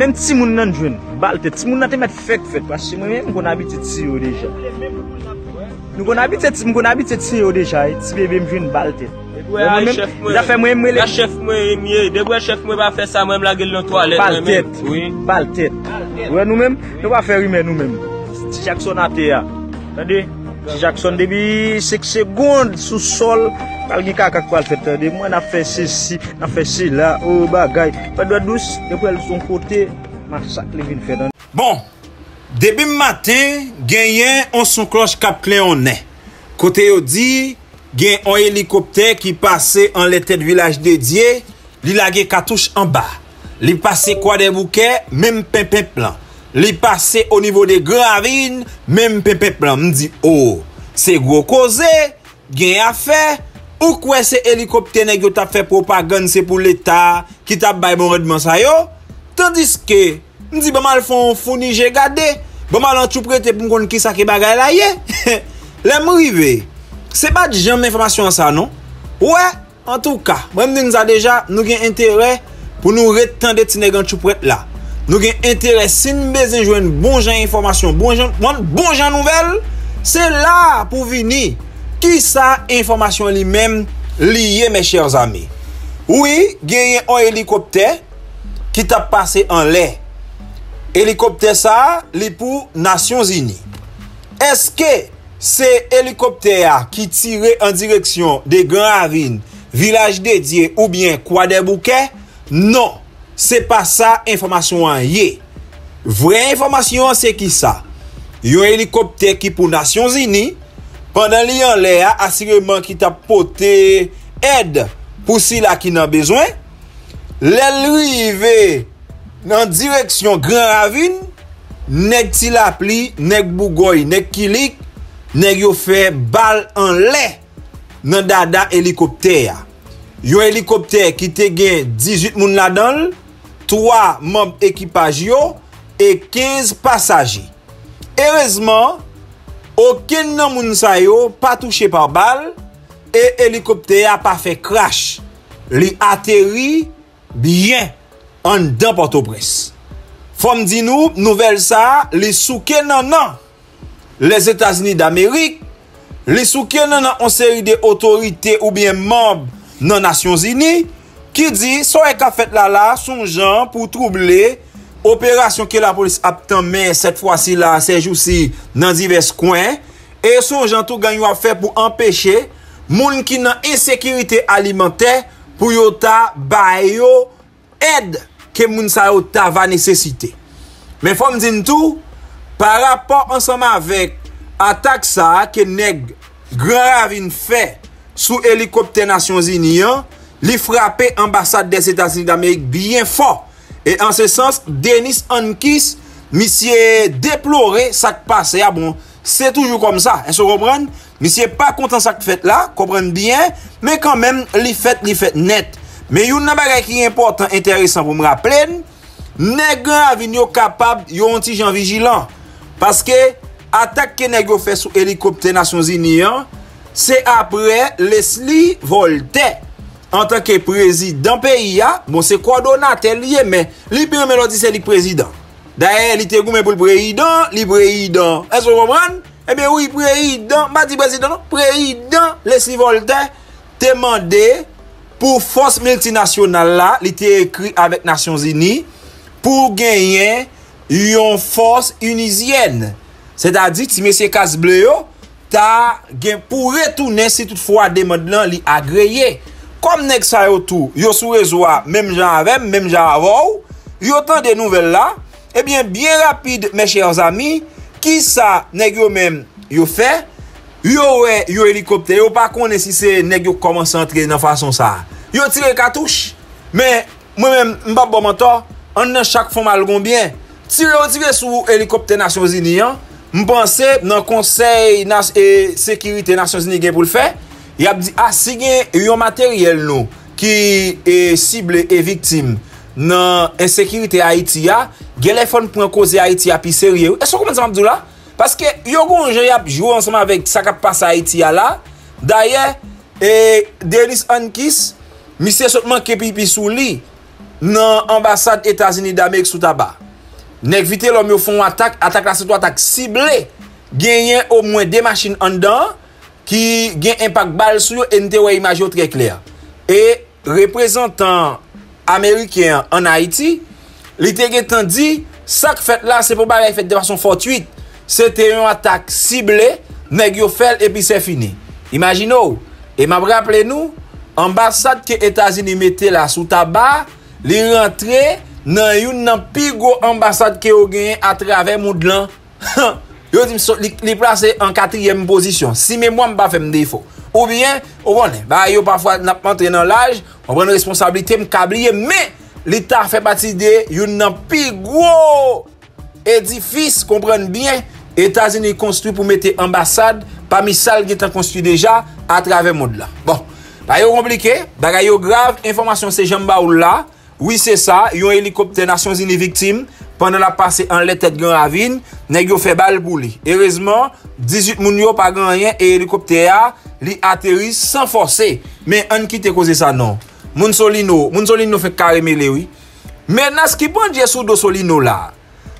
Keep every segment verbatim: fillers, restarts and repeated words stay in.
Même si mon nan jeune, balte, si mon nan te met fek fek, parce que moi-même, on habite ici déjà. Nous on habite, on habite ici déjà. Si bébé me jeune balte. Ça fait moi-même les chef moi mieux. Debout chef moi va faire ça moi-même la gueule dans toilette. Balte, oui, balte. Ouais nous-même, nous va faire humain nous-même. Jackson a été là. Attendez, Jackson depuis cinq secondes sous sol. Quelqu'un qui a fait moi, n'a fait ceci, n'a fait cela, oh bagaille. Pas de douce, et puis son côté, massacre les villes fait. Bon, début matin, gagné on son cloche cap Cléoné. Côté au dit, gagné un hélicoptère qui passait en l'été de village dédié, il lagé cartouche en bas. Il passait quoi des bouquets, même pimpin plan. Il passait au niveau des gravines, même pimpin plan. Me dit oh, c'est gros causé, gagné à faire. Ou quoi ces hélicoptères nèg t'a fait propagande c'est pour l'état qui t'a bail bon rendement ça yo tandis que me dit bon mal font fourni j'ai gardé bon mal en tout prêté pour connait qui ça qui bagaille là yé l'aime rivé c'est pas jamais information ça non ouais en tout cas moi me dit ça déjà nous gain intérêt pour nous retendre ti nèg en tout prêt là nous gain intérêt si nous besoin joindre bon genre information bon genre bon genre nouvelle c'est là pour venir. Qui ça information lui-même liée, mes chers amis? Oui, il y a un hélicoptère qui t'a passé en l'air. Hélicoptère ça, li pour Nations Unies. Est-ce que c'est hélicoptère qui tire en direction des Grands Ravines, village dédié ou bien quoi des bouquets? Non, c'est pas ça information en yé. Vraie information c'est qui ça? Il y a un hélicoptère qui pour Nations Unies. Pendant li en l'air, assurément qui t'a porté aide pour si là qui n'a besoin. L'arrivée en direction Grand Ravine, nèg Tilapli, nèg Bougoy, nèg Kilik, nèg yo fait balle en l'air dans dada hélicoptère. Yo hélicoptère qui te gen dix-huit moun là-dedans, trois membres équipage yo et quinze passagers. Heureusement, aucun nan moun sa yo pas touché par balle et hélicoptère a pas fait crash. Li atterri bien en dedans Port-au-Prince. Fòm di nou, nouvelle ça, li souké nan nan les États-Unis d'Amérique, li souké nan nan on série de autorités ou bien membres nan Nations Unies qui dit so e ka fèt la la son jan pour troubler opération que la police a tant mais cette fois-ci là ces jours-ci dans divers coins et son gens tout gagne à faire pour empêcher moun qui dans insécurité alimentaire pour yo ta bayo aide que moun sa yo ta va nécessiter mais faut me dire tout par rapport ensemble avec attaque ça que nèg Grand Ravine fait sous hélicoptère Nations Unies li frapper ambassade des États-Unis d'Amérique bien fort. Et en ce sens, Denis Ankis, monsieur déploré ça qui passe. Ah bon, c'est toujours comme ça. Est-ce que vous comprenez? Monsieur pas content ça qui fait là, comprenez bien, mais quand même, les fait, les fait net. Mais il y a une chose qui est importante, intéressant pour me rappeler, les gens sont capables, ils ont un petit gens vigilants. Parce que l'attaque que les gens fait sur l'hélicoptère Nations Unies, c'est après Leslie Voltaire. En tant que président pays, bon c'est coordonnateur lié, mais lui permet l'on dit c'est le président. D'ailleurs, il était goumé pour le président, le président. Est-ce que vous comprenez? Eh bien oui, président, pas dit président, non, président, Leslie Voltaire, demandé pour force multinationale là, il était écrit avec Nations Unies, pour gagner une force unisienne. C'est-à-dire, si M. Casbleo, ta pour retourner si toutefois demande là, il agréé. Comme nèg sa yo tout, yo sou réseau même gens avec, même gens avant, yo tant de nouvelles là, eh bien bien rapide mes chers amis, qui ça nèg yo même yo fait, yo ouais, yo hélicoptère, yo pas connait si c'est nèg yo commence entrer dans façon ça. Yo tire cartouche, mais moi même m'pa bon mentor, on dans chaque fois mal gon bien. Tire tire sous hélicoptère Nations Unies, m'pense dans conseil et sécurité Nations Unies gen pou le faire. Il a dit ah si gen yon matériel nou qui est cible et victime dans insécurité Haïti a téléphone pour cause Haïti a plus sérieux. Est-ce que vous comprenez m'dou là parce que yo gon jè a jouer ensemble avec ça qui passe Haïti a là. D'ailleurs et Denis Ankis monsieur sot manke pipi sou li dans l'ambassade des États-Unis d'Amérique sous tabac. Nèg vite l'homme yo font attaque, attaque la situation attaque ciblée. Gagné au moins deux machines en dedans qui gagne impact balle sur yo et n'était ouais image très clair. Et représentant américain en Haïti, li te gen dit ça que fait là c'est pour bagay fait de façon fortuite. C'était une attaque ciblée, nèg yo fait et puis c'est fini. Imaginez-vous. Et m'a rappelé nous ambassade que États-Unis mettait là sous tabac, li rentré dans une plus grosse ambassade qui a gagné à travers le monde. Yo dit li placé en quatrième position. Si mémoire m'a fait me défaut. Ou bien, on connaît, bah yo parfois n'a pas entré dans l'âge, on prend responsabilité me cablier, mais l'État fait partie de une plus gros édifice, comprendre bien, États-Unis construit pour mettre ambassade parmi celles qui est construit déjà à travers le monde là. Bon, bah yo compliqué, bah yo grave, information c'est jamba ou là. Oui, c'est ça, yon hélicoptère Nations Unies victime pendant la passée en tête Gran Ravine, nèg yo fait balle pour lui. Heureusement, dix-huit moun yo pa grand rien et hélicoptère li atterri sans forcer. Mais on quitte cause ça non. Moun Solino, moun Solino fait carrémele oui. Mais nas qui bon Dieu sous do Solino là.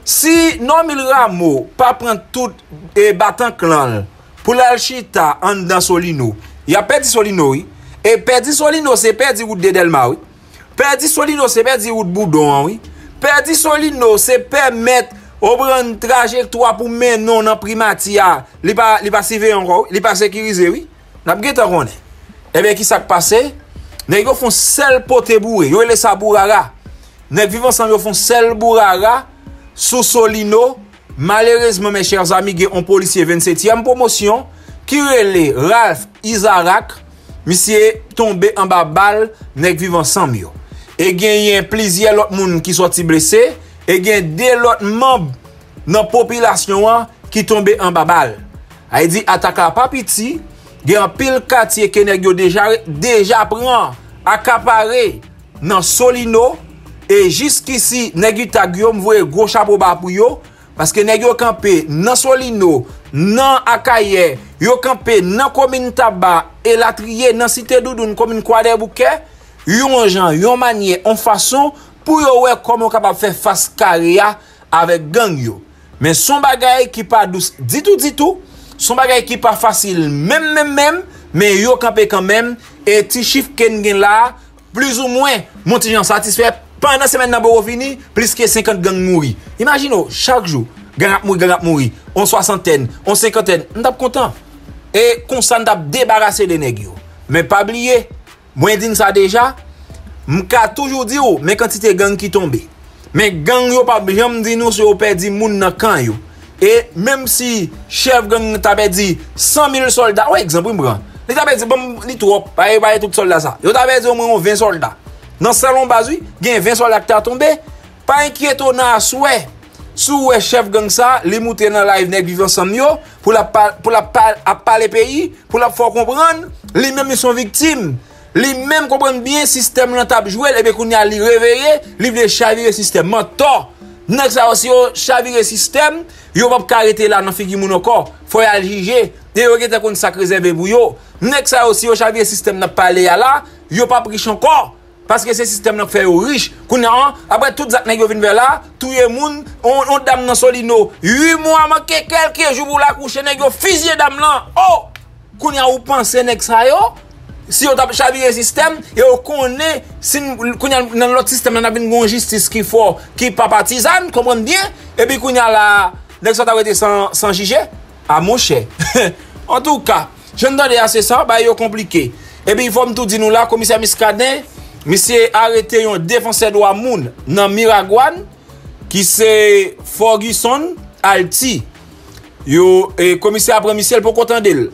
Si non mille Rameau pas prendre tout et battant clan pour l'alchita en dans Solino, y a perdu Solino oui. Et perdu Solino c'est perdu route de Delma oui. Perdi Solino, c'est perdi route Boudon, oui. Perdi Solino, c'est permettre au prendre trajectoire pour mener non en primatia. Li pas li pas suivre encore, li pas sécurisé, oui. N'a pas gèt connait. Eh bien qui s'est passé? Nèg yo font sel poté bourré, yo les sa bourara. Nèg vivant ensemble yo font sel bourara sous Solino. Malheureusement mes chers amis, gè un policier vingt-septième promotion qui relé Ralph Isaac, monsieur tombé en bas balle, nèg vivant ensemble yo. Et gagne plusieurs l'autre monde qui sorti blessé et gagne deux l'autre membres dans population qui tombé en babal. A dit attaque pas petit, gagne pile quartier que nèg yo déjà déjà prend accaparé dans Solino et jusqu'ici nèg tag yo m'voye gros chapeau bas pour yo parce que nèg yo campé dans Solino, dans Akaye, yo campé dans commune Taba et la trier dans cité Doudoune commune Croix-des Bouquets. Yon gens, yon manière, yon façon pour yon wè comment capable faire face carrière avec gang yo. Mais son bagay qui pas douce, dit tout dit tout, son bagay qui pas facile même même même, mais yo campé quand même et ti chiffre ken gen là plus ou moins mon ti gens satisfait pendant semaine nan bo fini, plus que cinquante gang mouri. Imaginez chaque jour, gang ap mouri, gang ap mouri, on soixantaine, on cinquantaine, on tap content. Et konsan tap débarrasser de nèg yo. Mais pas oublier moi dis ça déjà, m'ka toujours dit ou, mais quantité gang qui tombe. Mais gang yo pa jamais dit nous sur perdi moun nan kan yo. Et même si chef gang t'a perdu cent mille soldats, ouais exemple m'prend. Il t'a perdu bon li trop, pa pa tout soldat ça. Yo t'a perdu au moins vingt soldats. Dans salon bazui, gen vingt soldats t'a tombé. Pas inquiétant na souhait. Sou wè chef gang ça, li monter dans live nèg vivant ensemble yo pour la pour la parler pays, pour la faire comprendre, li même sont victimes. Li même comprendre bien système là t'a joué et bien qu'on y a li réveiller, li veut chavirer système mentor. Nèg ça aussi chavirer système, yo va pas arrêter là dans figure mon encore. Faut y aller juger, et yo gèt kon sacré réservé pour yo. Nèg ça aussi chavirer système n'a parler là, yo pas riche encore parce que ce système là fait riche. Qu'on a après tout ça nèg yo vinn vers là, tout le monde on on dame dans Solino, huit mois manqué quelques jours pour la coucher nèg yo fusiller dame là. Oh! Qu'on y a ou penser nèg ça yo? Si on tape chavirer système et on connaît si dans l'autre système on a une justice qui fort qui pas partisane comprendre bien et puis qu'on a là nèg ça arrêté sans sans juger à mon cher en tout cas je ne donne assez ça bah yo compliqué et puis il faut me tout dire nous là commissaire Muscadin monsieur arrêté un défenseur droit moun dans Miragouane qui c'est Ferguson Alti yo et commissaire après Michel pour contendre.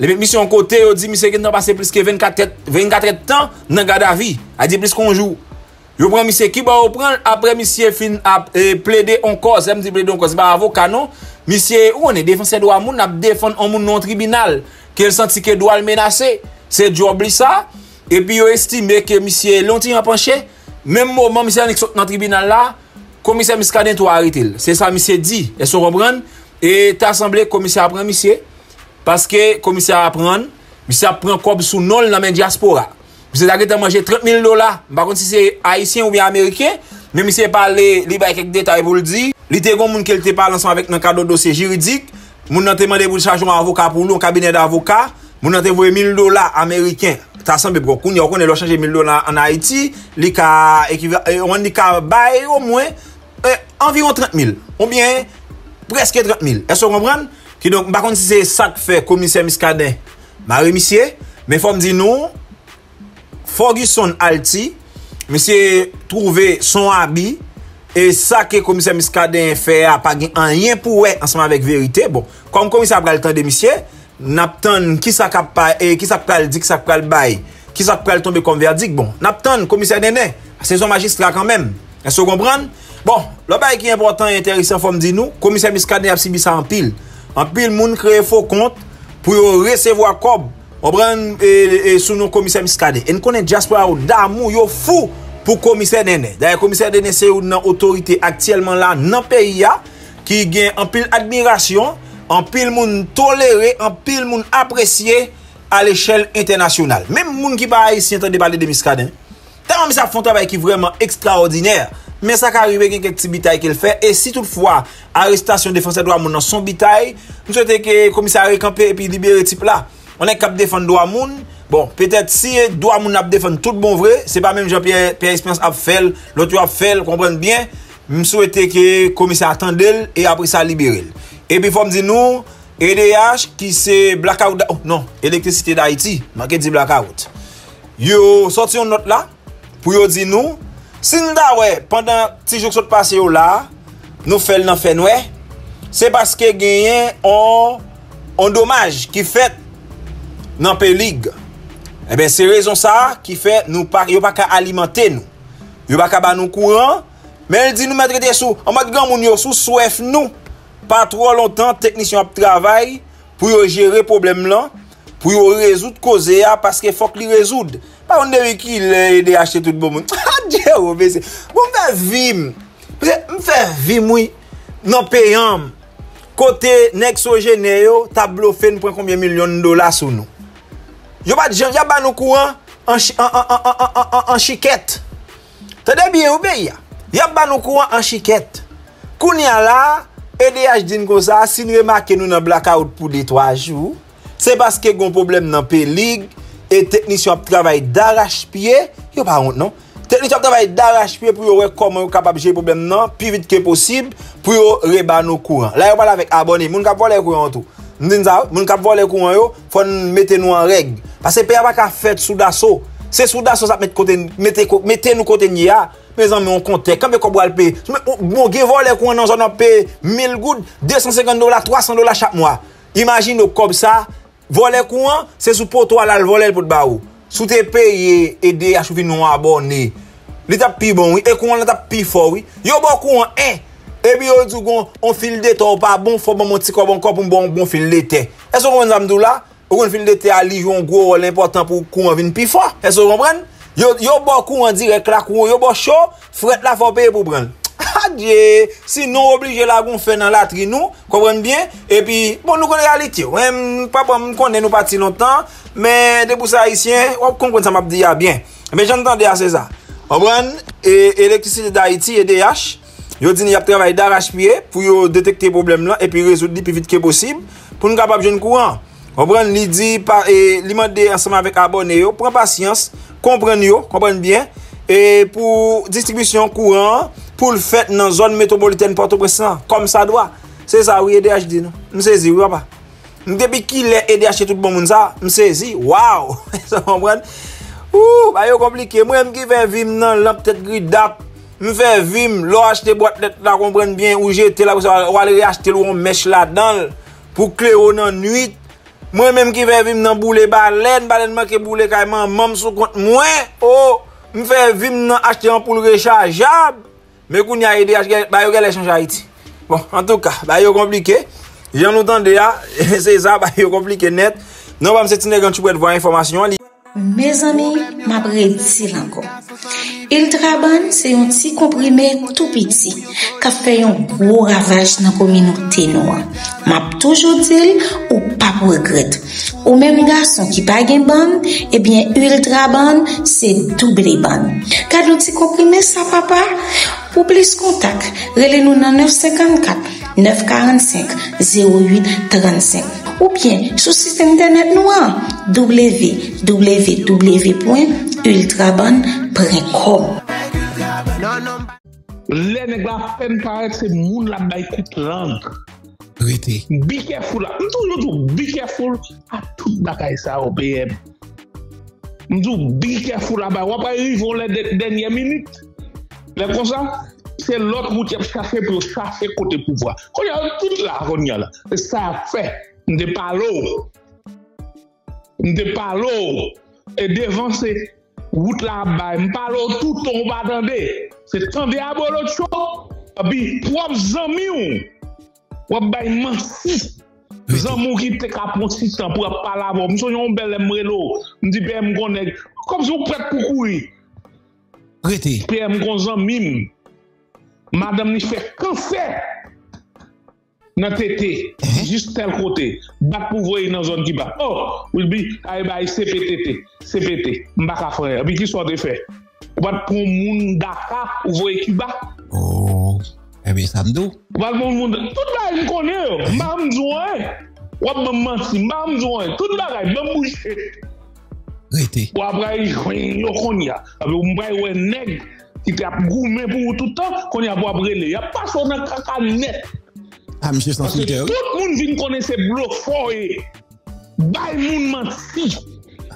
Les missions côté, ils disent que nous passé plus que vingt-quatre temps dans la garde à vie. Ils disent plus qu'on joue. Ils prennent monsieur qui va reprendre après monsieur fin a plaidé en cause. Ils disent plaider en cause. C'est pas avocat non. Monsieur, on est défenseur de droit moun, n'a défendre en moun non tribunal. Qu'elle sentit que doit le menacer. C'est job li ça. Et puis ils estiment que monsieur longtemps penché. Même moment monsieur n'est dans tribunal là, commissaire Muscadin doit arrêter. C'est ça monsieur dit. Est-ce qu'on comprend? Et t'as semblé commissaire après monsieur. Parce que commissaire apprend, monsieur apprend comme sous non dans la diaspora. Vous êtes arrêté à manger trente mille dollars. Par contre, si c'est haïtien ou bien américain, même si c'est pas les quelques détails pour le dire, les gens qui parlent ensemble avec un cadeau de dossier juridique, vous avez demandé pour charger un avocat pour nous, un cabinet d'avocat, vous avez envoyé mille dollars américains. Ça semble pour qu'on ait changé mille dollars en Haïti, on a bail au moins environ trente mille, ou bien presque trente mille. Est-ce que vous comprenez? Qui donc, par contre, si c'est ça que fait commissaire Muscadin, Marie Missier, mais il faut me dire non, Ferguson Alti, monsieur trouvé son habit, et ça que commissaire Muscadin fait, a pas rien pour eux ensemble avec vérité. Bon, comme commissaire a le temps de monsieur, n'attend qui ça capable et qui ça capable dit qui ça capable bail, qui ça capable tomber comme verdict. Bon, n'attend commissaire Nené, c'est son magistrat quand même. Est-ce que vous comprenez? Bon, le bail qui est important et intéressant, faut me dire nous, commissaire Muscadin a subi ça en pile. En pile, moun crée faux compte pour recevoir cob. On prend et, et sous nos commissaires Muscadin. Et nous connaissons Jasper d'amour, yo fou pour commissaire Nené. D'ailleurs, commissaire Nené, c'est une autorité actuellement là, dans le pays, qui gagne en pile admiration, en pile moun toléré, en pile moun apprécié à l'échelle internationale. Même moun qui pas ici entend parler de Muscadin. Tant ça font un travail qui est vraiment extraordinaire. Mais ça qui arrive, il y a quelques petits bitailles qu'il fait. Et si toutefois, arrestation défenseur droit moun dans son bitaille, nous souhaitons que le commissaire récampe et puis libérer type là. On est cap défendre droit moun. Bon, peut-être si droit moun a défendre tout bon vrai, c'est pas même Jean-Pierre Espérance a fait, l'autre a fait, comprendre bien. Nous souhaitons que le commissaire attende et après ça libérer. Et puis, il faut me dire nous, E D H qui c'est blackout, oh, non, électricité d'Haïti, marqué dit blackout. Yo, sorti une note là, pour yo dire nous, si nous ouais, pendant six jours passé là, nous faisons l'enfer, ouais, c'est parce que gagné on on dommage qui fait dans pays ligue. Eh bien, c'est raison ça qui fait nous pas yo pas alimenter nous. Yo pas ka ba nous courant, mais elle dit nous mettre des sous. En mode grand moun yo sous soif nous. Pas trop longtemps technicien travaille pour gérer problème là, pour résoudre cause là parce que faut qu'il résoudre. Pas on devait qu'il aider acheter tout bon monde. Bon, me faire vivre, me faire vivre, oui, non payant. Côté Nexogene yo, tableau fait nous prend combien de millions de dollars sur nous. Yo pas de gens, y'a pas nous courant en en chiquette. T'as bien ou bien y'a? Y'a pas nous courant en chiquette. Kounia là, E D H dit comme ça, si nous remarquons nous dans blackout pour des trois jours, c'est parce que gon problème dans pays ligue et technicien travaille d'arrache-pied, yo pas honte non. Technicien travaille d'arrache-pied pour voir comment on capable gérer problème non, plus vite que possible pour rebattre nos courants. Là on parle avec abonné, moun ka voler courant tout. Nous ça, moun ka voler courant yo, faut mettre nous en règle parce que pays pas ka fait sous d'assaut. C'est sous d'assaut ça mettre côté mettre nous côté nia. Mes amis on compte quand me cobral payer. Bon gè voler courant dans zone on paye mille goud, deux cent cinquante dollars, trois cents dollars chaque mois. Imagine comme ça voler courant, c'est sous poteau là le voler pour baou. Sous tes payé aider à trouver non abonné. L'état pi bon oui et courant l'état pi fort oui. Yo bon courant hein. Et puis yo dit qu'on on file de temps pas bon faut bon mon petit corps encore pour bon bon file l'été. Est-ce qu'on va me là? On file d'été à li joue un gros rôle important pour courant vienne pi fort. Est-ce qu'on comprend? Yo yo bon courant direct là courant yo bon chaud, fret là faut payer pour prendre. Adieu, sinon obligé la gon fait dans la tri nous, comprenez bien et puis bon nous connaissons réalité. Même papa me connaît nous parti longtemps, mais de pour ça haïtien, on comprend ça m'a dit bien. Mais j'entendais à César. Comprendre et électricité d'Haïti et E D H, yo dit y a travail d'arrache-pied pour détecter problème là et puis résoudre le plus vite que possible pour nous capable jeune courant. Comprendre li dit par et li mandé ensemble avec abonné yo, prend patience, comprendre yo, comprendre bien et pour distribution courant pour le fait dans la zone métropolitaine Port-au-Prince, comme ça doit. C'est ça, oui, E D H dit, non? Je sais, oui, papa. Depuis qu'il est E D H et tout le monde, je sais, waouh! Ça comprend? Ouh, bah, c'est compliqué. Moi-même qui fais vim dans la tête gris d'ap, je fais vim, l'eau acheter boîte lettre, là, comprendre bien, ou jeter là, ou aller acheter l'eau en mèche là-dedans, pour clé au dans nuit. Moi-même qui fais vim dans boulet baleine, baleine manqué boulet carrément, même sous compte, moi, oh, je fais vim dans acheter un poule rechargeable. Mais qu'on y a aidé à changer Haïti. Bon, en tout cas, bah yo compliqué. J'en entends déjà, c'est ça, bah yo compliqué net. Non, bah m'sais t'inégant, tu peux voir information. Mes amis, m'a prédit encore. Il traban, c'est un petit comprimé tout petit, qui fait un gros ravage dans la communauté noire. M'a toujours dit, ou pas pour regretter. Ou même garçon qui pas gen ban, eh bien, ultraban, c'est double ban. Car le petit comprimé, ça papa, pour plus contact, relez-nous dans neuf cinq quatre, neuf quatre cinq, zéro huit trente-cinq. Ou bien, sur le site internet noir, w w w point ultraban point com. Les nègres font paraître ces gens là bas écoute langue. Be careful là. Toujours be careful à toute bagaille ça au P M. Toujours be careful là bas. On pas arriver les dernières minutes. Les comme ça, c'est l'autre route qui a cherché pour chercher côté pouvoir. Quand il y a toute la rogna là, ça fait de parlo. De parlo et devant ces routes là bas, parlo tout on va attendre. C'est tant de abolo cho, puis propre zami ou bay mansi. Zamou qui te ka prendre six temps pour parler avant. M'son yon bel mrelo, m'di P M connait comme si on prête pour courir. Prêtez. P M gonzan mime. Madame ni fait cancer. Nan tété, juste tel côté, bat pour voyer dans zone qui bat. Oh, will be ay bay C P T T, C P T, m'baka frère. Puis qui soit de fait. On va prendre monde Dakar ou voir Cuba. Oh, eh bien ça me dit. On va prendre monde toute la je connais, m'am joie. On va mentir, m'am joie, toute bagaille, m'am boucher. Rete. On va aller yo konya, avec on va ouais nèg qui t'a gourmé pour tout temps, konya pour brelé. Y a pas son dans caca net. Ah monsieur sans tout monde vient connaître bloc fort et bay monde mentir.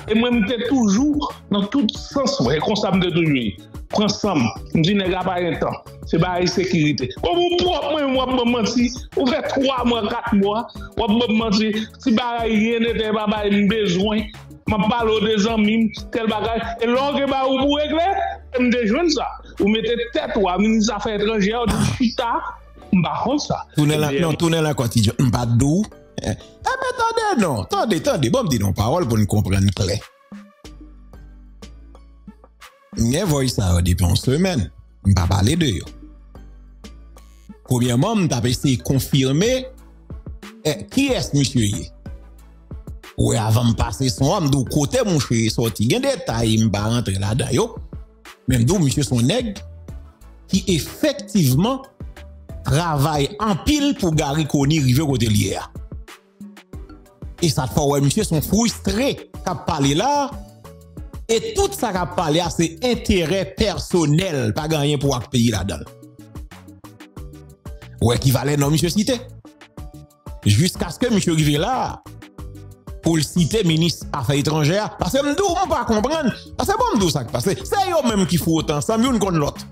Et moi, j'étais toujours dans tout sens, ouais, responsable de tout. Prends ça, je dis, n'est-ce pas un temps, c'est pas la sécurité. Comme vous pouvez me mentir, vous faites trois mois, quatre mois, vous pouvez me mentir, si rien n'était pas besoin, je parle des amis, tel bagage, et l'angle, vous pouvez régler, je me déjeune ça. Vous mettez tête, vous avez des affaires étrangères, vous dites, putain, je ne sais pas ça. Tournez la côte, je ne sais pas d'où. Eh, mais attendez, non, attendez, attendez, bon, me dis non, parole pour nous comprendre clair. Je vois ça depuis une semaine, je ne vais pas parler de vous. Premièrement, je vais essayer de confirmer eh, qui est ce monsieur. Oui, avant de passer son homme, du côté mon chéri sorti, il y a des détails, je ne vais pas rentrer là-dedans. Même d'où monsieur son nègre, qui effectivement travaille en pile pour garder Koni rive côté lière. Et ça fait ouais monsieur sont frustrés qu'a parlé là et tout ça qu'a parlé à ses intérêts personnels pas gagner pour le pays là-dedans. Ouais qui valait non monsieur cité. Jusqu'à ce que monsieur rive là pour le citer ministre affaires étrangères parce que m'dou on pas comprendre parce que bon m'dou ça qui passe. C'est eux même qui font autant ça mieux contre l'autre.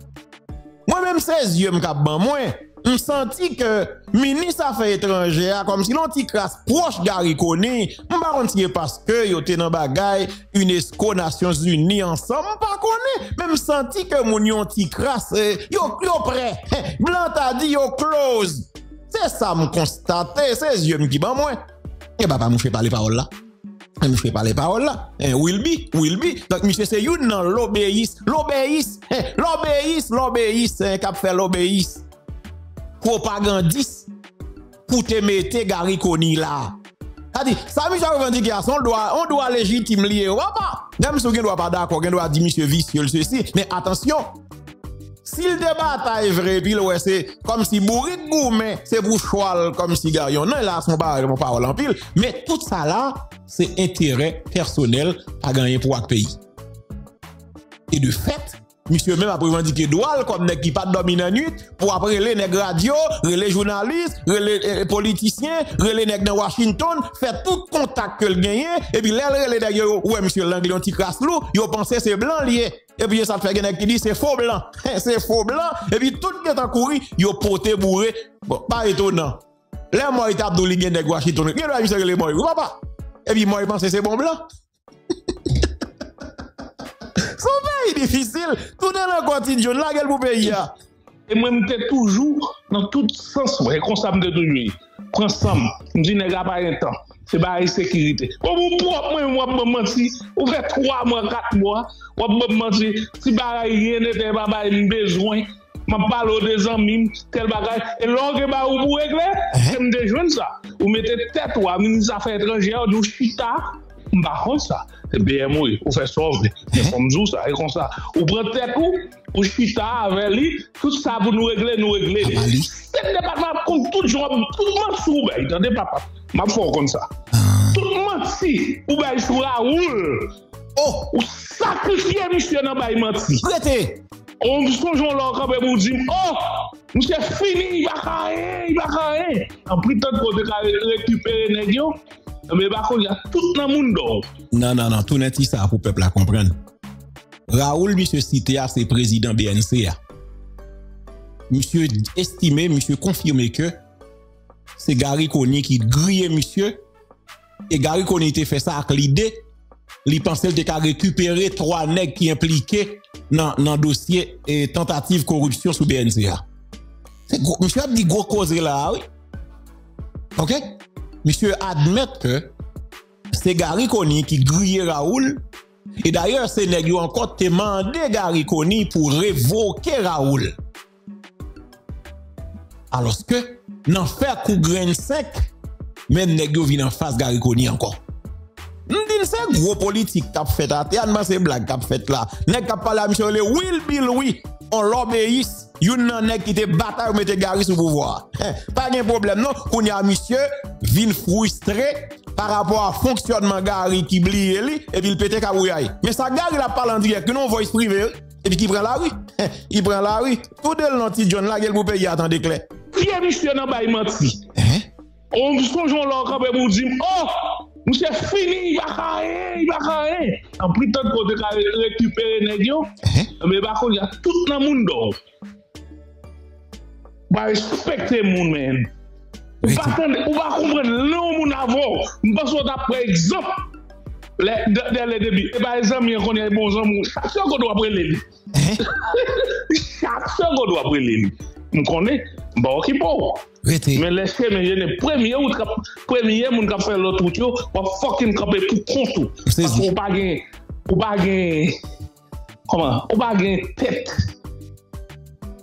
Moi même seize yeux m'cap ban moi. On sentit que ministre affaires étrangères comme si l'on t'y crasse proche d'Ari Koni, m'baron t'y parce que yo te nan bagay UNESCO Nations Unies ensemble pas connait même senti que mon yon t'y crasse yo yo prêt blanc a dit yo close c'est ça me constater c'est yeux qui ban moi et papa m'a fait parler parole là me fait parler parole là will be will be donc monsieur c'est you nan l'obéis l'obéis l'obéis l'obéis cap fait l'obéis propagandiste pour te mettre Gary Koni là. C'est-à-dire, ça veut dire revendication, on doit, on doit légitimer lié ou pas. Même si on ne doit pas d'accord, on doit dire monsieur vicieux ceci, mais attention. Si le débat est vrai, puis ouais, c'est comme si bourrit gourmet, c'est pour choix comme si garion. Non, là, son bar, mon parole en pile. Mais tout ça là, c'est intérêt personnel à gagner pour un pays. Et de fait, monsieur même a revendiqué doual comme nèg qui pas dominant nuit pour après les nèg radio, les journalistes, les politiciens, les nèg dans Washington fait tout contact que le gagné et puis les nèg ouais monsieur l'anglais on ticasse lou, yo pensait c'est blanc lié et puis ça fait nèg qui dit c'est faux blanc, c'est faux blanc et puis tout qui est en courir, yo poté bourré. Bon, pas étonnant. Les moi étape d'ouli gagné nèg Washington, il doit monsieur les moi, papa. Et puis moi il pensait c'est bon blanc. Son pays difficile, tout dans le quotidien, la gueule pour pays. Et moi, j'étais toujours dans tout sens, responsable de tout. Prends ça, je dis, n'est-ce pas un temps, c'est pas sécurité. Bon, vous pouvez me mentir, vous faites trois mois, quatre mois, vous pouvez me mentir, si rien n'était pas besoin, je parle aux deux amis, tel bagage, et l'ongle vous pouvez régler, c'est me déjeuner ça. Vous mettez tête ou à ministre des Affaires étrangères, du chita, je ne sais pas. C'est bien mouillé, vous faites sauver, c'est comme ça, c'est comme ça. Vous prenez tête ou, vous chita avec lui, tout ça pour nous régler, nous régler. C'est le département contre tout le monde, tout le monde sourd, il n'entendait pas. Ma fort comme ça. Tout le monde si, ou bien sur la roule. Oh! Ou sacrifier monsieur dans le menti. Prêtez! On se songe là quand même, on dit, oh! Monsieur fini, il va carrer, il va carrer. En plus, tant qu'on a récupéré l'énergie, mais par contre, il y a tout le monde. Non, non, non, tout net, il ça pour le peuple à comprendre. Raoul, monsieur Citea, c'est président B N C A. Monsieur estimé, monsieur confirmé que c'est Gary Koni qui grillait monsieur. Et Gary Koni était fait ça avec l'idée. Il pensait qu'il était récupérer trois nègres qui impliquaient dans le dossier et tentative corruption sous B N C A. Monsieur a dit gros cause là, oui. OK? Monsieur admet que c'est Gary Koni qui grillait Raoul. Et d'ailleurs, ces nègres ont encore demandé Gary Koni pour révoquer Raoul. Alors que n'en faire coup grain sec, même nèg yo vin en face Gary Koni encore. M'din c'est gros politique t'a fait à terre, c'est blague t'a fait là. Nèg t'a parlé à monsieur le Will Bill oui, on l'obéisse. Youn nan nèg qui te bataille mette Gary sous pouvoir. Pas de problème non, qu'on y a monsieur vin frustré par rapport à fonctionnement Gary qui blié li et puis il pété kabouyaï. Mais ça Gary la parle en direct, que non voice privé et puis qui prend la rue. Il prend la rue. Tout de l'anti John là, gel pou payer attendez clair. Pierre monsieur n'a pas menti. On se songe là quand même on dit oh monsieur fini il va carrer il va carrer en plus tant qu'on a récupéré nèg yo mais par contre il y a tout le monde va respecter monde même on va comprendre non mon avant on pense d'après exemple les débuts et par exemple il connaît bon gens chaque fois qu'on doit prendre les chaque fois qu'on doit prendre les on connaît bon qui bon mais laissez-moi le premier ou premier mon qui fait l'autre route va fucking camper pour compte parce qu'on pas gain ou pas gain comment ou pas gain tête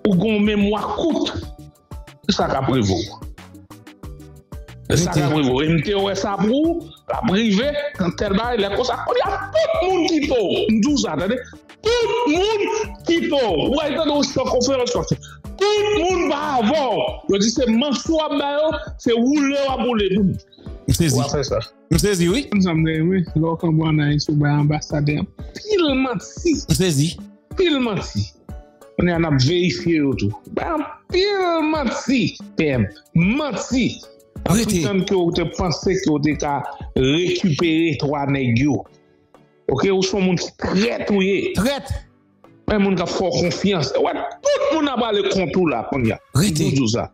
ou gon mémoire courte ça qu'a prévôt ça qu'a prévôt M T O ça pour la privée quand tel bail les cause il y a tout monde qui pour douze attendez tout monde qui pour ouais dans cette conférence tout le monde va avoir. Je dis, c'est Mansoua Bayo, c'est roulé à bouler. C'est ça. C'est ça, oui. Nous sommes oui. Lorsqu'on voit un ambassadeur, pile menti. C'est ça. Pile menti. On est en train de vérifier tout. Pile menti. P M. Menti. En tant que vous pensez que vous avez récupéré trois nègres. Ok, vous sont très doués. Très. Mais vous avez fort confiance. Ouais. Tout le monde a pas le contour là, qu'on y a. Tout ça.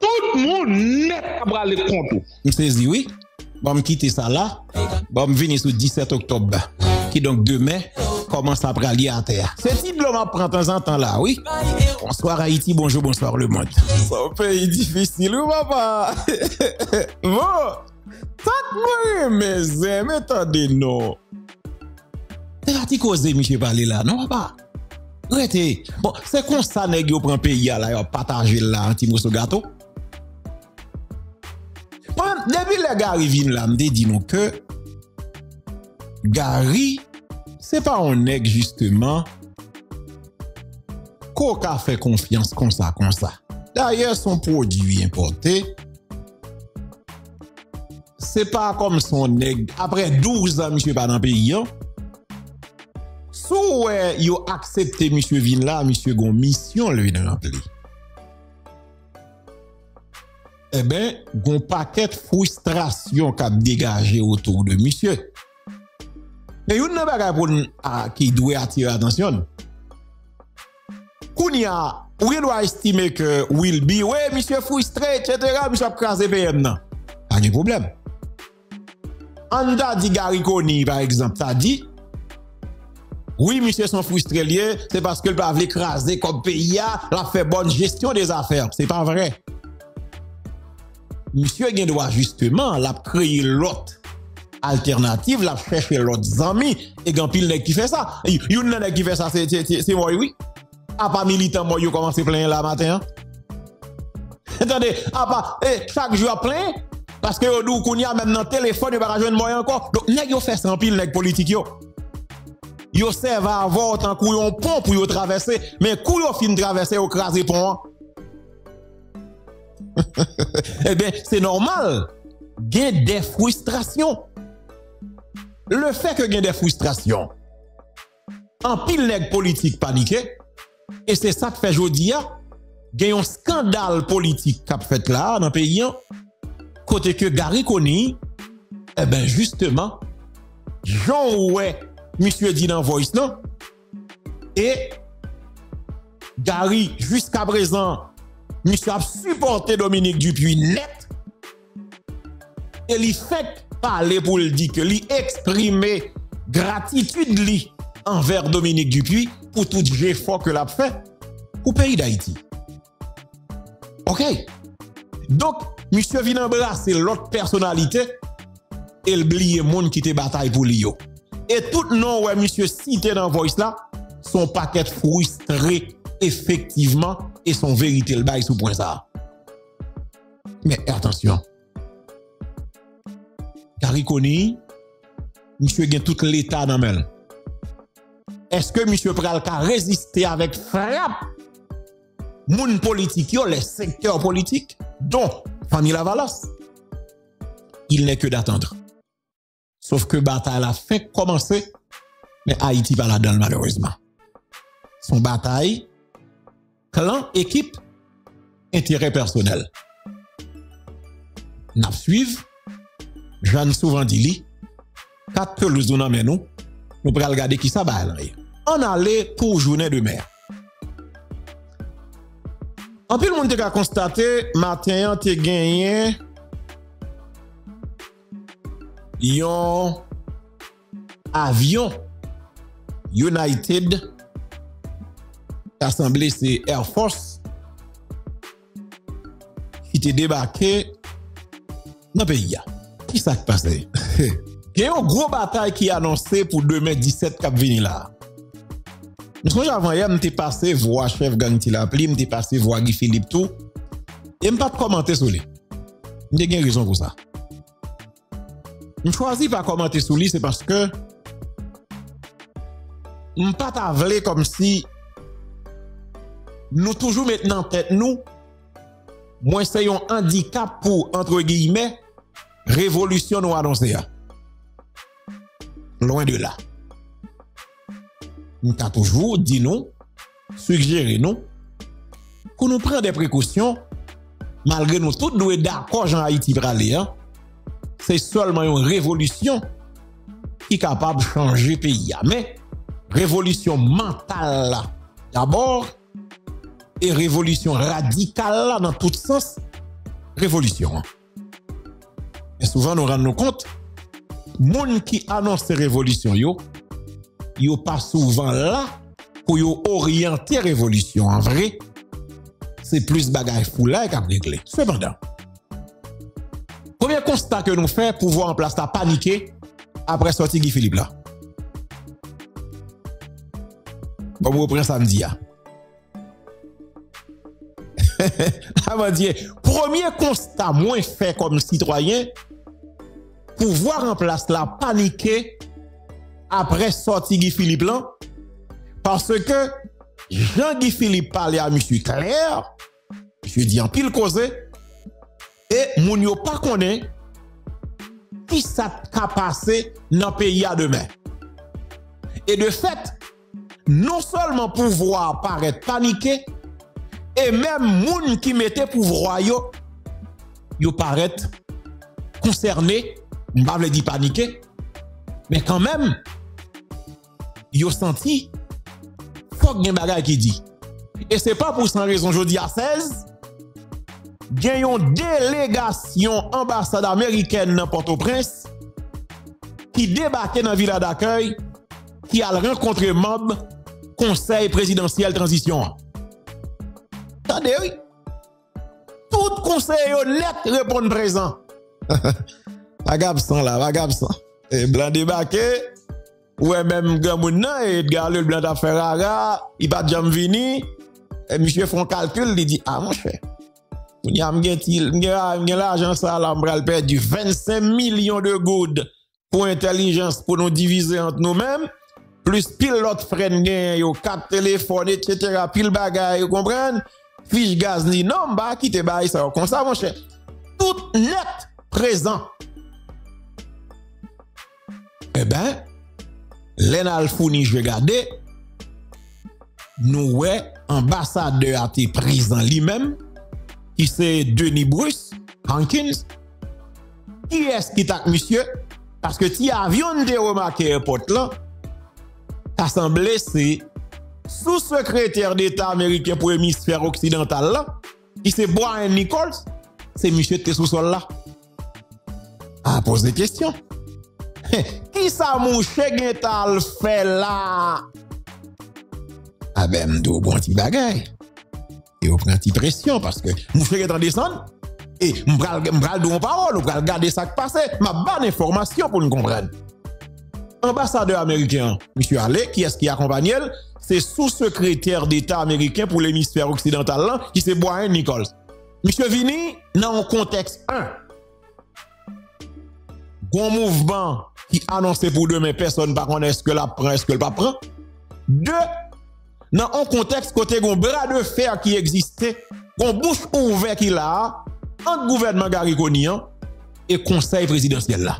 Tout le monde n'a pas le contour. Je sais, oui. Je vais quitter ça là. Je vais venir sur le dix-sept octobre. Qui donc demain commence à pralier à terre. C'est type l'homme à prendre de temps en temps là, oui. Bonsoir Haïti, bonjour, bonsoir le monde. C'est un pays difficile, ou papa? Bon, ça te mourir, mes amis, attendez, non. C'est la petite cause, monsieur, parler là, non, papa? Arrêtez. Bon, c'est comme ça nèg yo prend pays là, yo partager là petit morceau gâteau. Bon, depuis le Gary vinn là, m'te dit nous que Gary c'est pas un nèg justement qu'on a fait confiance comme ça comme ça. D'ailleurs son produit importé c'est pas comme son nèg après douze ans monsieur pas dans pays hein? So, ouais, yo accepté monsieur vin là, monsieur gon mission lui de remplir. Eh ben, gon paquet frustration qu'a dégagé autour de monsieur. Mais yon nan bagay pour qui doit attirer attention. Kounya, ou yon doit estimer que will be, ouais, monsieur frustré, et cetera, monsieur a crasé P M nan. Pas de problème. Anda di Gary Koni, par exemple, ça dit. Oui, monsieur, sont frustrés liés, c'est parce qu'ils peuvent écraser comme pays, la fait bonne gestion des affaires. C'est pas vrai. monsieur gen droit justement l'a créer l'autre alternative, l'a chercher l'autre ami et grand pile nèg qui fait ça. Youn nèg qui fait ça c'est c'est moi oui. A pas militant moi yo commencé plein là matin. Attendez, a pas chaque jour à plein parce que dou kounya même dans téléphone yo pas joindre moi encore. Donc nèg yo fait ça en pile nèg politique yo. Yo servent à avoir autant qu'on pont pour yo traverser mais kou yo fin traverser yo craser pont. Eh bien, c'est normal. Gain des frustrations. Le fait que gain des frustrations. En pile nèg politique paniqué et c'est ça que fait jodia, gain un scandale politique qu'a fait là dans pays côté que Gary Conny eh ben justement Jean ouais monsieur dit dans voice non et Gary jusqu'à présent monsieur a supporté Dominique Dupuis net. Et il fait parler pour le dire que lui exprimer gratitude li envers Dominique Dupuis pour tout effort que l'a fait au pays d'Haïti. OK. Donc, monsieur vient embrasser l'autre personnalité et oublier monde qui te bataille pour lui. Et tout non ouais monsieur cité dans voice là son paquet frustré effectivement et son vérité le bail sous point ça. Mais attention. Gary Conny, monsieur gagne tout l'état dans mêle. Est-ce que monsieur pral ka résister avec frappe moun politique yo les secteurs politiques dont famille Lavalas? Il n'est que d'attendre. Sauf que bataille a fait commencer mais Haïti va la donne malheureusement. Son bataille clan, équipe, intérêt personnel. N'a suivre, j'en souvent dit, quatre pelouses nous amènent nous, nous prenons regarder qui ça va. On allait pour journée de mer. En plus, le monde a constaté, matin, on a gagné un avion United. Assemblée, c'est Air Force qui te débarqué dans le pays. Qui s'est passé? Il y a une grosse bataille qui est annoncée pour deux mille dix-sept qui vient là. Nous sommes avant hier, nous sommes passé voir chef gang Tilapli, nous sommes passé voir Guy Philippe tout. Et je ne pas commenter sur lui. Nous avons une raison pour ça. Je choisis pas commenter sur lui, c'est parce que je ne pas t'avler comme si nous toujours maintenant tête nous moins c'est un handicap pour entre guillemets révolution nous annoncer loin de là. Nous t'a toujours dit nous suggérer nous qu'on nous prend des précautions malgré nous tous doués d'accord en Haïti braler hein? C'est seulement une révolution qui est capable de changer pays mais révolution mentale d'abord et révolution radicale dans tout sens, révolution. Et souvent, nous rendons compte, les gens qui annoncent révolution, yo, yo pas souvent là pour yo orienter révolution. En vrai, c'est plus bagay fou là qu'à régler. Cependant, premier constat que nous faisons pour voir en place ta paniquer après sortie Guy Philippe là. Bon, vous reprenez samedi là. Avant dire, premier constat moins fait comme citoyen, pouvoir en place la paniquer après sortie Guy Philippe Lan, parce que Jean-Guy Philippe parlait à M. Claire, M. dit en pile cause, et moun yo pas connaît qui ça ka passé dans le pays à demain. Et de fait, non seulement pouvoir paraître paniqué, et même moun qui mettait pouvoir yo, yo paraît concerné, on va le dire paniqué, mais quand même, yo senti, faut que gen bagay qui dit. Et c'est pas pour sans raison, jeudi à seize, gen yon délégation ambassade américaine dans Port au Prince, qui débarquait dans la ville d'accueil, qui a rencontré membre conseil présidentiel transition. Attendez, oui. Tout conseil honnête répondre présent. Bagab sans là, bagab sans. Et blanc débarqué, ouais même grand monde nan et Edgar le blanc d'affaire rara, il pas jamais venir. Et monsieur font calcul, il dit ah mon cher. On y a m'gain l'argent ça là, on va perdre du vingt-cinq millions de goud pour intelligence pour nous diviser entre nous-mêmes. Plus pile l'autre freine gain yo quatre téléphones et cetera pile bagaille, vous comprenez? Fiche gaz ni non ba qui te bail ça comme ça mon cher. Tout net présent. Eh ben Lenal Founi je regarder nous ouais ambassadeur a été présent lui-même qui c'est Denis Bruce Hankins. Qui est-ce qui t'a monsieur parce que ti avion de remarqué airport là. Assemblée, c'est sous-secrétaire d'État américain pour l'hémisphère occidental là, qui c'est Brian Nichols, c'est monsieur qui est sous-sol là. Ah, pose des questions. Qui ça mouche Gental fait là? Ah ben, m'dou bon petit bagay. Et on prend une pression parce que mouche Gental descend et m'bral de mon parole, m'bral garder ça qui passe, ma bonne information pour nous comprendre. Ambassadeur américain, monsieur Allais, qui est-ce qui accompagne elle? C'est sous-secrétaire d'État américain pour l'hémisphère occidental, là, qui c'est Brian Nichols. Monsieur Vini, dans un contexte un, bon mouvement qui annoncé pour demain, personne ne connaît ce que la prend, est-ce que le pas prend. Deux, dans un contexte côté un bras de fer qui existait, un bouche ouverte qui là, entre gouvernement Gariconian et conseil présidentiel là.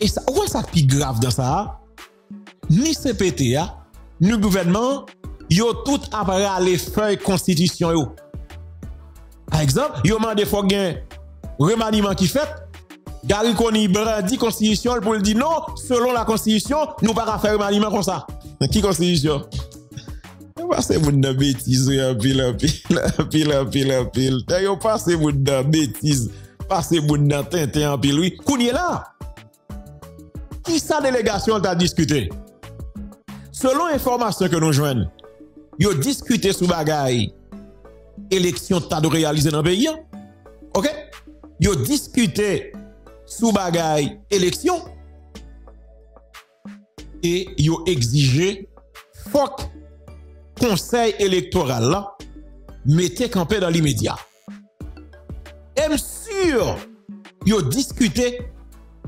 Et ça, où est-ce qui est grave dans ça? Ni C P T A, ni le gouvernement, ils ont tout à les feuilles constitution. Yo. Par exemple, ils ont demandé faut un remaniement qui fait. Gary Koni brandit constitution pour le dire non, selon la constitution, nous ne pouvons pas faire remaniement comme ça. Qui constitution? Passez vous dans bêtise, pile, pile, pile, pile, pile. Passez vous dans bêtise, passez vous dans tintin, pile, oui. Kounye là. Qui sa délégation t'a discuté? Selon information que nous joignons, yo discuté sous bagay élection t'a de réaliser dans le pays. OK? Yo discuté sous bagay élection et yo exigé fuck conseil électoral là mettez campé dans l'immédiat. Et bien sûr, yo discuté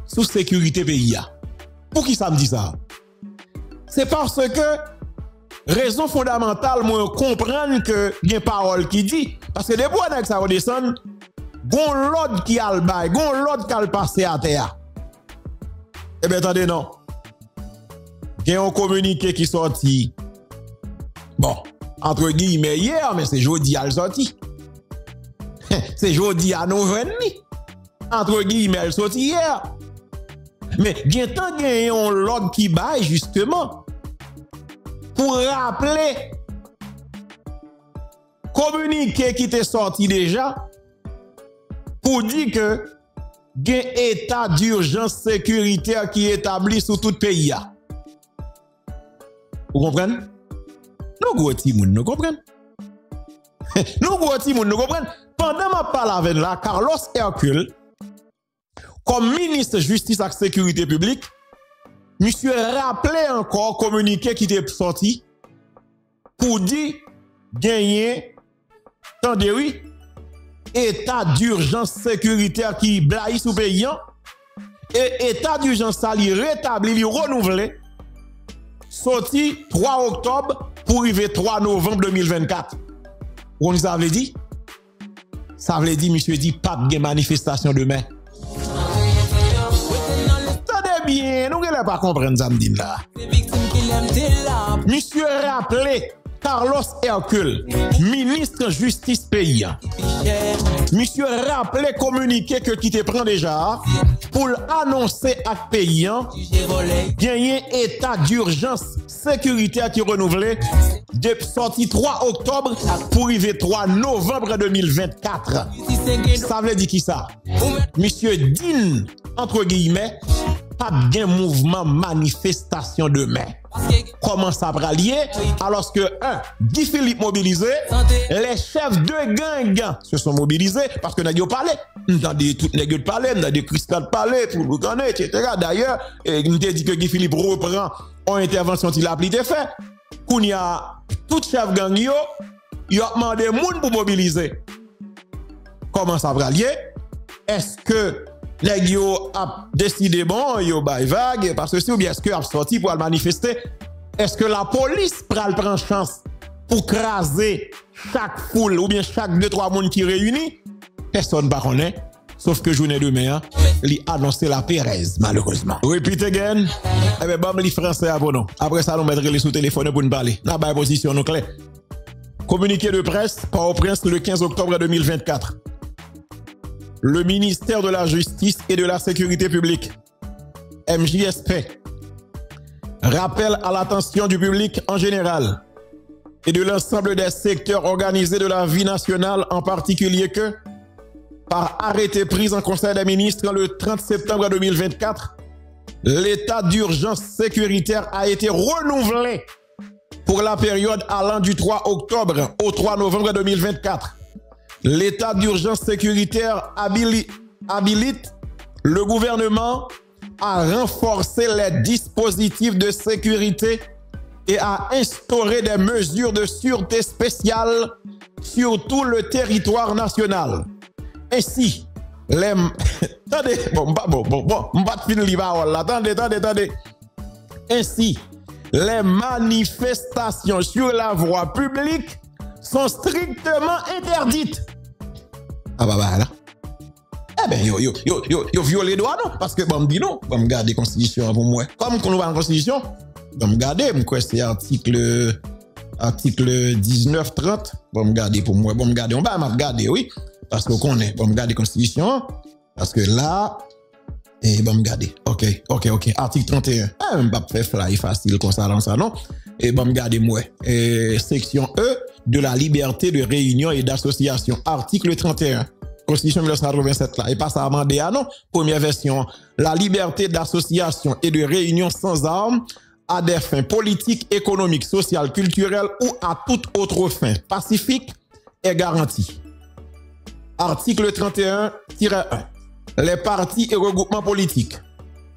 sous sécurité pays. Pour qui ça me dit ça? C'est parce que raison fondamentale, moi, comprendre que il y a une parole qui dit. Parce que des fois, avec ça redescend, gon l'autre qui a le bail, gon l'autre qui a le passé à terre. Eh bien, attendez, non. Il y a un communiqué qui sorti. Bon, entre guillemets, hier, mais c'est jeudi à le sorti. C'est jeudi à neuf heures trente. Entre guillemets, elle sorti hier. Mais bien tant qu'il y a un log qui baille justement pour rappeler communiqué qui était sorti déjà pour dire que il y a un état d'urgence sécuritaire qui est établi sur tout le pays. Vous comprenez? Nous gros timoun, nous comprenons. Nous gros timoun, nous comprenons. Pendant ma parole avec la Carlos Hercule comme ministre de Justice et Sécurité publique, monsieur rappelait encore communiqué qui était sorti pour dire gagner, attendez oui, état d'urgence sécuritaire qui blaye sous pays et état d'urgence sali rétabli, li renouvelé, sorti trois octobre pour arriver trois novembre deux mille vingt-quatre. Vous nous avez dit? Ça veut dire, monsieur dit, pas de manifestation demain. Bien, nous ne pas comprendre samedi là. Monsieur rappelé Carlos Hercule, ministre justice pays. Monsieur rappelé communiqué que qui te prend déjà pour annoncer à pays gagner état d'urgence sécuritaire qui renouvelé de sorti trois octobre pour arriver trois novembre deux mille vingt-quatre. Ça veut dire qui ça? Monsieur Dean entre guillemets pas de mouvement, manifestation demain. Comment ça va lier? Alors que, un, Guy Philippe mobilisé, les chefs de gang se sont mobilisés parce que nous avons parlé. Nous avons dit tout le monde parler, nous avons dit Cristal parler, tout le monde connaît, et cetera. D'ailleurs, nous avons dit que Guy Philippe reprend en intervention qu'il a appliqué fait. Quand il y a tout chef de gang, il a demandé monde pour mobiliser. Comment ça va lier? Est-ce que les gens ont décidé, bon, ils ont bail vague, parce que si, ou bien est-ce qu'ils ont sorti pour manifester? Est-ce que la police prend chance pour craser chaque foule, ou bien chaque deux, trois monde qui réunit? Personne ne va connaître. Sauf que journée demain, il a annoncé la Pérez, malheureusement. Repeat again. Eh bien, bam, les Français à bon. Après ça, nous mettrons les sous-téléphones pour nous parler. Nous avons une position nous clé. Communiqué de presse, Port au Prince, le quinze octobre deux mille vingt-quatre. Le ministère de la Justice et de la Sécurité publique, M J S P, rappelle à l'attention du public en général et de l'ensemble des secteurs organisés de la vie nationale en particulier que, par arrêté pris en Conseil des ministres le trente septembre deux mille vingt-quatre, l'état d'urgence sécuritaire a été renouvelé pour la période allant du trois octobre au trois novembre deux mille vingt-quatre. L'état d'urgence sécuritaire habili- habilite le gouvernement à renforcer les dispositifs de sécurité et à instaurer des mesures de sûreté spéciales sur tout le territoire national. Ainsi, les... Attendez, bon, bon, bon, bon, attendez, attendez, attendez. Ainsi, les manifestations sur la voie publique sont strictement interdites. Ah bah bah là. Eh ben yo yo yo yo yo violé droit non parce que bon me dit non, bon me garder constitution pour moi. Comme qu'on va en constitution, bon me garder me quoi c'est article article dix-neuf trente, bon me garder pour moi, bon me garder on va m'a garder oui parce qu'on connaît, bon me garder constitution parce que là et bon me garder. OK, OK, OK. Article trente et un. Ah même pas faire fly facile comme ça dans ça non. Et bon me garder moi. Et section E de la liberté de réunion et d'association. Article trente et un. Constitution mille neuf cent quatre-vingt-sept là. Et pas ça amendé à non. Première version. La liberté d'association et de réunion sans armes à des fins politiques, économiques, sociales, culturelles ou à toute autre fin pacifique est garantie. Article trente et un tiret un. Les partis et regroupements politiques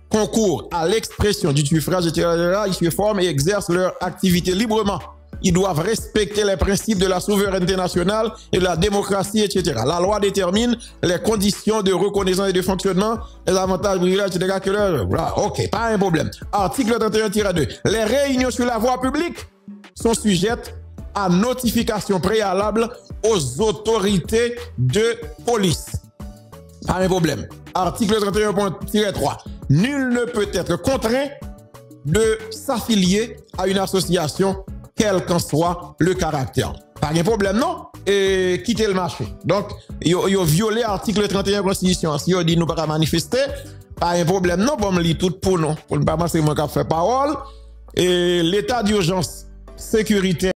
concourent à l'expression du suffrage, et cetera. Ils se forment et exercent leur activité librement. Ils doivent respecter les principes de la souveraineté nationale et de la démocratie, et cetera. La loi détermine les conditions de reconnaissance et de fonctionnement, les avantages, privilèges, et cetera. Ok, pas un problème. Article trente et un tiret deux. Les réunions sur la voie publique sont sujettes à notification préalable aux autorités de police. Pas un problème. Article trente et un tiret trois. Nul ne peut être contraint de s'affilier à une association quel qu'en soit le caractère. Pas de problème, non? Et quitter le marché. Donc, ils ont violé l'article trente et un de la Constitution. Si ils ont dit nous ne pouvons pas manifester, pas de problème, non? Pour me lire tout pour nous. Pour ne pas penser que moi qui fais parole. Et l'état d'urgence sécuritaire.